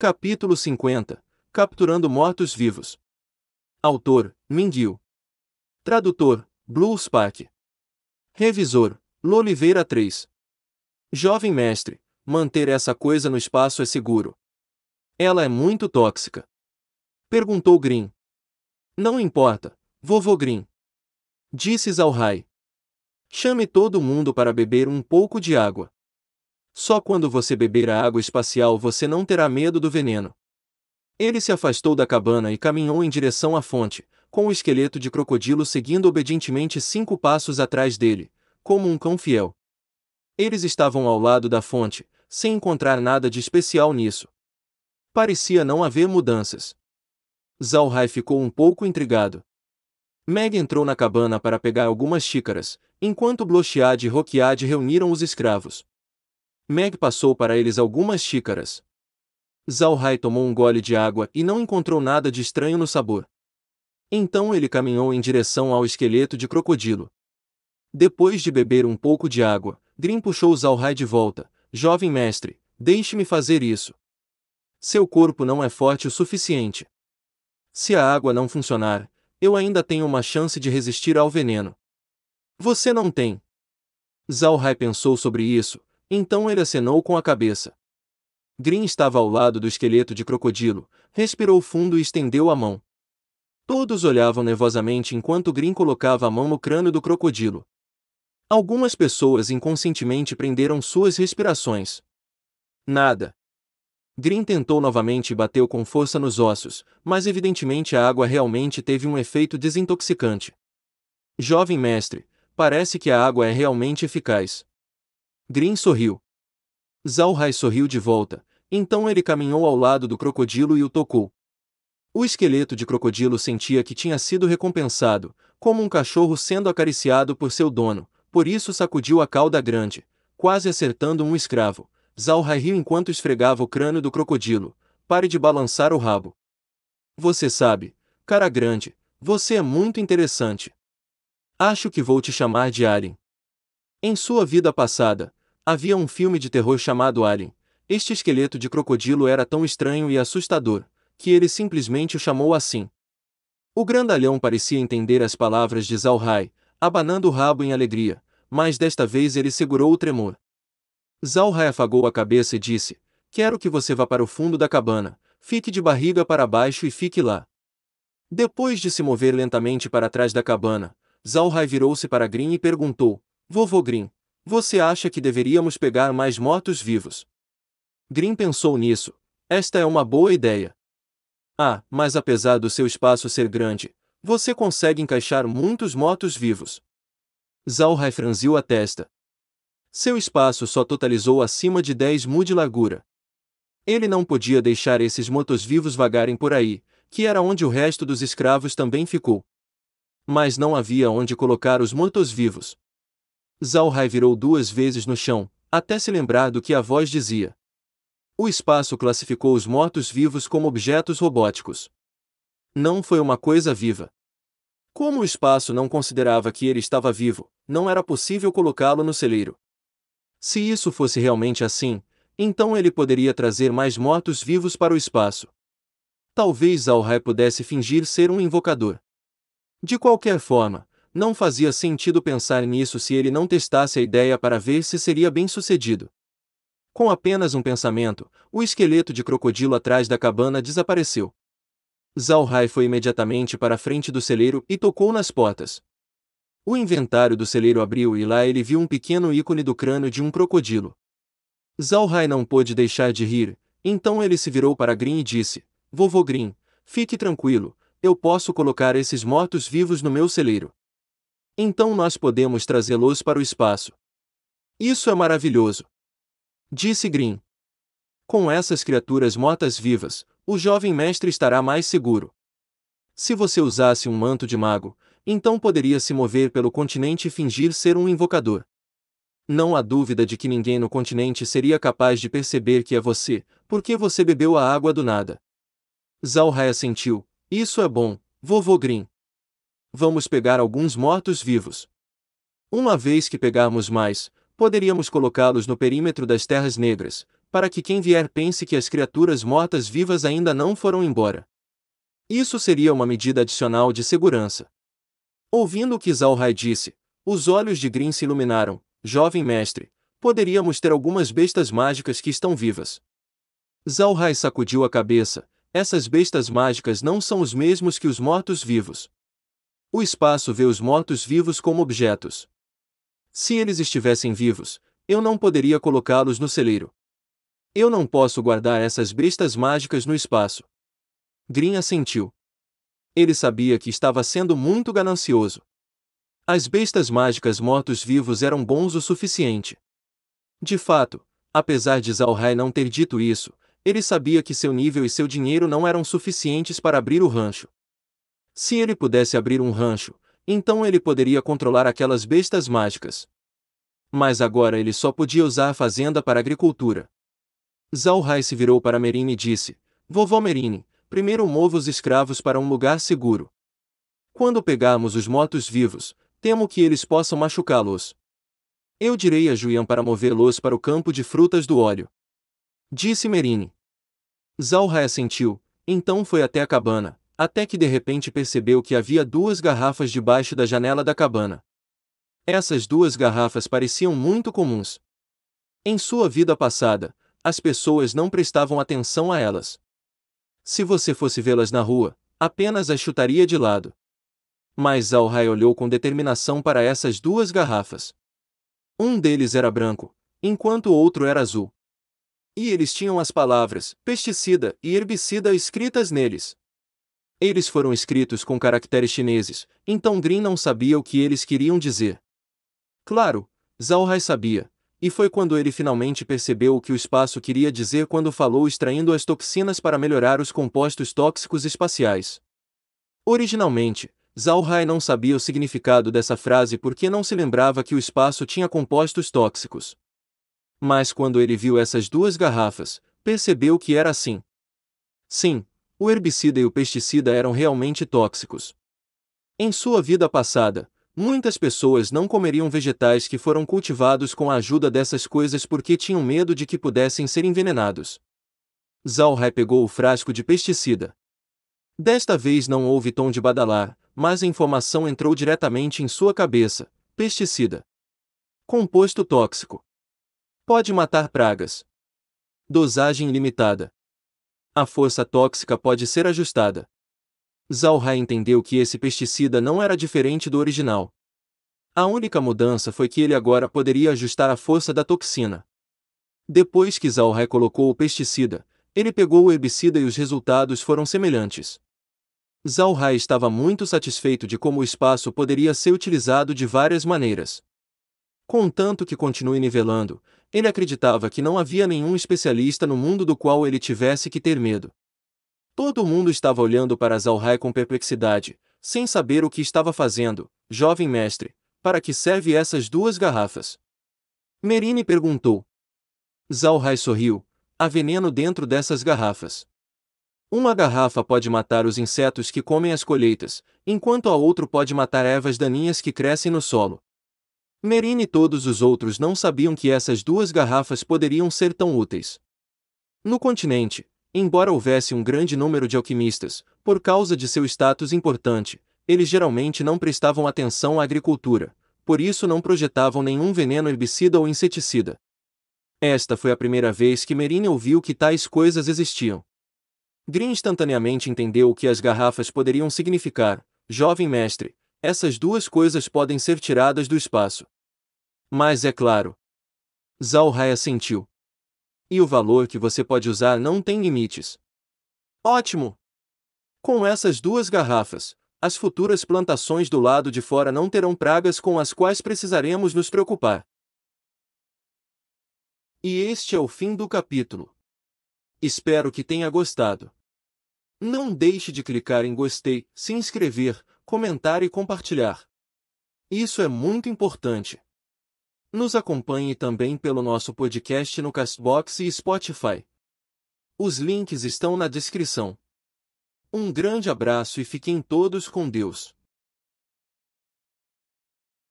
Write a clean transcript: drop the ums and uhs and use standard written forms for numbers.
Capítulo 50. Capturando Mortos-Vivos. Autor, Mingiu. Tradutor, BLUE SPARK. Revisor, L'OLIVEIRA III. Jovem mestre, manter essa coisa no espaço é seguro. Ela é muito tóxica. Perguntou Green. Não importa, vovô Green. Disse Zhao Hai. Chame todo mundo para beber um pouco de água. Só quando você beber a água espacial você não terá medo do veneno. Ele se afastou da cabana e caminhou em direção à fonte, com o esqueleto de crocodilo seguindo obedientemente 5 passos atrás dele, como um cão fiel. Eles estavam ao lado da fonte, sem encontrar nada de especial nisso. Parecia não haver mudanças. Zhao Hai ficou um pouco intrigado. Meg entrou na cabana para pegar algumas xícaras, enquanto Bloshiad e Rokiad reuniram os escravos. Meg passou para eles algumas xícaras. Zhao Hai tomou um gole de água e não encontrou nada de estranho no sabor. Então ele caminhou em direção ao esqueleto de crocodilo. Depois de beber um pouco de água, Green puxou Zhao Hai de volta. Jovem mestre, deixe-me fazer isso. Seu corpo não é forte o suficiente. Se a água não funcionar, eu ainda tenho uma chance de resistir ao veneno. Você não tem. Zhao Hai pensou sobre isso. Então ele acenou com a cabeça. Green estava ao lado do esqueleto de crocodilo, respirou fundo e estendeu a mão. Todos olhavam nervosamente enquanto Green colocava a mão no crânio do crocodilo. Algumas pessoas inconscientemente prenderam suas respirações. Nada. Green tentou novamente e bateu com força nos ossos, mas evidentemente a água realmente teve um efeito desintoxicante. Jovem mestre, parece que a água é realmente eficaz. Green sorriu. Zhao Hai sorriu de volta, então ele caminhou ao lado do crocodilo e o tocou. O esqueleto de crocodilo sentia que tinha sido recompensado, como um cachorro sendo acariciado por seu dono, por isso sacudiu a cauda grande, quase acertando um escravo. Zhao Hai riu enquanto esfregava o crânio do crocodilo. Pare de balançar o rabo. Você sabe, cara grande, você é muito interessante. Acho que vou te chamar de Alien. Em sua vida passada, havia um filme de terror chamado Alien. Este esqueleto de crocodilo era tão estranho e assustador, que ele simplesmente o chamou assim. O grandalhão parecia entender as palavras de Zhao Hai, abanando o rabo em alegria, mas desta vez ele segurou o tremor. Zhao Hai afagou a cabeça e disse, quero que você vá para o fundo da cabana, fique de barriga para baixo e fique lá. Depois de se mover lentamente para trás da cabana, Zhao Hai virou-se para Green e perguntou, vovô Green, você acha que deveríamos pegar mais mortos-vivos? Green pensou nisso. Esta é uma boa ideia. Ah, mas apesar do seu espaço ser grande, você consegue encaixar muitos mortos-vivos. Zhao Hai franziu a testa. Seu espaço só totalizou acima de 10 mu de largura. Ele não podia deixar esses mortos-vivos vagarem por aí, que era onde o resto dos escravos também ficou. Mas não havia onde colocar os mortos-vivos. Zhao Hai virou 2 vezes no chão, até se lembrar do que a voz dizia. O espaço classificou os mortos-vivos como objetos robóticos. Não foi uma coisa viva. Como o espaço não considerava que ele estava vivo, não era possível colocá-lo no celeiro. Se isso fosse realmente assim, então ele poderia trazer mais mortos-vivos para o espaço. Talvez Zhao Hai pudesse fingir ser um invocador. De qualquer forma, não fazia sentido pensar nisso se ele não testasse a ideia para ver se seria bem-sucedido. Com apenas um pensamento, o esqueleto de crocodilo atrás da cabana desapareceu. Zhao Hai foi imediatamente para a frente do celeiro e tocou nas portas. O inventário do celeiro abriu e lá ele viu um pequeno ícone do crânio de um crocodilo. Zhao Hai não pôde deixar de rir, então ele se virou para Green e disse, vovô Green, fique tranquilo, eu posso colocar esses mortos-vivos no meu celeiro. Então nós podemos trazê-los para o espaço. Isso é maravilhoso. Disse Green. Com essas criaturas mortas-vivas, o jovem mestre estará mais seguro. Se você usasse um manto de mago, então poderia se mover pelo continente e fingir ser um invocador. Não há dúvida de que ninguém no continente seria capaz de perceber que é você, porque você bebeu a água do nada. Zhao Hai assentiu. Isso é bom, vovô Green. Vamos pegar alguns mortos-vivos. Uma vez que pegarmos mais, poderíamos colocá-los no perímetro das terras negras, para que quem vier pense que as criaturas mortas-vivas ainda não foram embora. Isso seria uma medida adicional de segurança. Ouvindo o que Zalrai disse, os olhos de Green se iluminaram. Jovem mestre, poderíamos ter algumas bestas mágicas que estão vivas. Zalrai sacudiu a cabeça. Essas bestas mágicas não são os mesmos que os mortos-vivos. O espaço vê os mortos-vivos como objetos. Se eles estivessem vivos, eu não poderia colocá-los no celeiro. Eu não posso guardar essas bestas mágicas no espaço. Green assentiu. Ele sabia que estava sendo muito ganancioso. As bestas mágicas mortos-vivos eram bons o suficiente. De fato, apesar de Zalrai não ter dito isso, ele sabia que seu nível e seu dinheiro não eram suficientes para abrir o rancho. Se ele pudesse abrir um rancho, então ele poderia controlar aquelas bestas mágicas. Mas agora ele só podia usar a fazenda para agricultura. Zalrai se virou para Merine e disse: Vovó Merine, primeiro mova os escravos para um lugar seguro. Quando pegarmos os mortos-vivos, temo que eles possam machucá-los. Eu direi a Julian para movê-los para o campo de frutas do óleo. Disse Merine. Zalrai assentiu, então foi até a cabana, até que de repente percebeu que havia duas garrafas debaixo da janela da cabana. Essas duas garrafas pareciam muito comuns. Em sua vida passada, as pessoas não prestavam atenção a elas. Se você fosse vê-las na rua, apenas as chutaria de lado. Mas Zalrai olhou com determinação para essas duas garrafas. Um deles era branco, enquanto o outro era azul. E eles tinham as palavras pesticida e herbicida escritas neles. Eles foram escritos com caracteres chineses, então Green não sabia o que eles queriam dizer. Claro, Zalrai sabia. E foi quando ele finalmente percebeu o que o espaço queria dizer quando falou extraindo as toxinas para melhorar os compostos tóxicos espaciais. Originalmente, Zalrai não sabia o significado dessa frase porque não se lembrava que o espaço tinha compostos tóxicos. Mas quando ele viu essas duas garrafas, percebeu que era assim. Sim, o herbicida e o pesticida eram realmente tóxicos. Em sua vida passada, muitas pessoas não comeriam vegetais que foram cultivados com a ajuda dessas coisas porque tinham medo de que pudessem ser envenenados. Zalrai pegou o frasco de pesticida. Desta vez não houve tom de badalar, mas a informação entrou diretamente em sua cabeça. Pesticida. Composto tóxico. Pode matar pragas. Dosagem ilimitada. A força tóxica pode ser ajustada. Zalrai entendeu que esse pesticida não era diferente do original. A única mudança foi que ele agora poderia ajustar a força da toxina. Depois que Zalrai colocou o pesticida, ele pegou o herbicida e os resultados foram semelhantes. Zalrai estava muito satisfeito de como o espaço poderia ser utilizado de várias maneiras. Contanto que continue nivelando, ele acreditava que não havia nenhum especialista no mundo do qual ele tivesse que ter medo. Todo mundo estava olhando para Zalrai com perplexidade, sem saber o que estava fazendo. Jovem mestre, para que servem essas duas garrafas? Merine perguntou. Zalrai sorriu. Há veneno dentro dessas garrafas. Uma garrafa pode matar os insetos que comem as colheitas, enquanto a outra pode matar ervas daninhas que crescem no solo. Merine e todos os outros não sabiam que essas duas garrafas poderiam ser tão úteis. No continente, embora houvesse um grande número de alquimistas, por causa de seu status importante, eles geralmente não prestavam atenção à agricultura, por isso não projetavam nenhum veneno herbicida ou inseticida. Esta foi a primeira vez que Merine ouviu que tais coisas existiam. Green instantaneamente entendeu o que as garrafas poderiam significar. Jovem mestre, essas duas coisas podem ser tiradas do espaço. Mas é claro. Zalrai assentiu. E o valor que você pode usar não tem limites. Ótimo! Com essas duas garrafas, as futuras plantações do lado de fora não terão pragas com as quais precisaremos nos preocupar. E este é o fim do capítulo. Espero que tenha gostado. Não deixe de clicar em gostei, se inscrever, comentar e compartilhar. Isso é muito importante. Nos acompanhe também pelo nosso podcast no Castbox e Spotify. Os links estão na descrição. Um grande abraço e fiquem todos com Deus.